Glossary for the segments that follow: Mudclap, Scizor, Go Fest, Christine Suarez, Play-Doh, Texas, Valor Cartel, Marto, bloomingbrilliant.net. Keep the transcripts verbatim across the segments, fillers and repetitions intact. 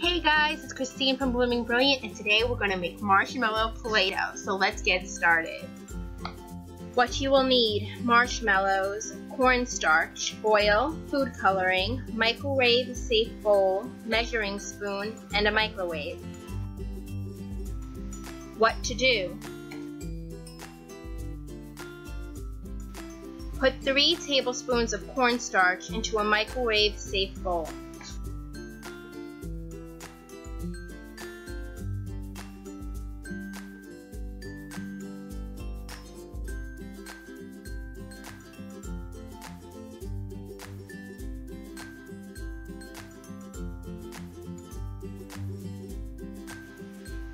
Hey guys, it's Christine from Blooming Brilliant, and today we're going to make marshmallow Play-Doh, so let's get started. What you will need: marshmallows, cornstarch, oil, food coloring, microwave safe bowl, measuring spoon, and a microwave. What to do: put three tablespoons of cornstarch into a microwave safe bowl.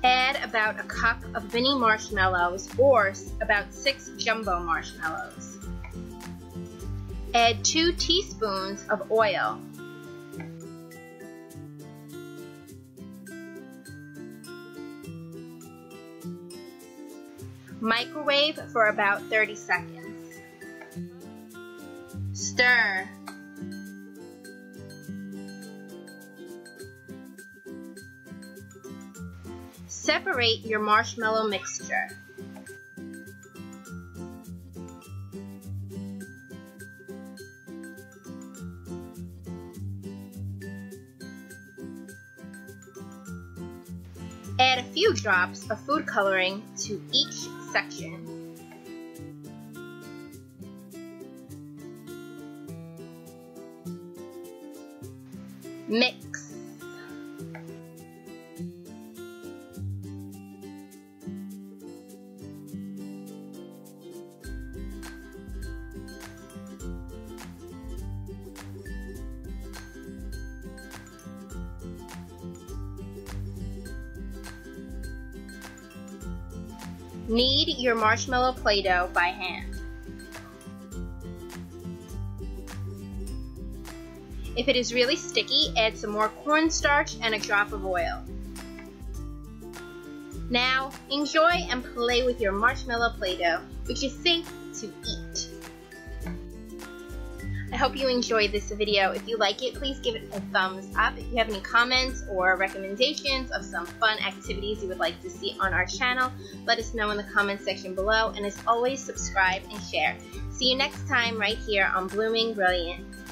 Add about a cup of mini marshmallows, or about six jumbo marshmallows. Add two teaspoons of oil. Microwave for about thirty seconds. Stir. Separate your marshmallow mixture. Add a few drops of food coloring to each section. Mix. Knead your marshmallow Play-Doh by hand. If it is really sticky, add some more cornstarch and a drop of oil. Now, enjoy and play with your marshmallow Play-Doh, which is safe to eat. I hope you enjoyed this video. If you like it, please give it a thumbs up. If you have any comments or recommendations of some fun activities you would like to see on our channel, let us know in the comments section below. And as always, subscribe and share. See you next time right here on Blooming Brilliant.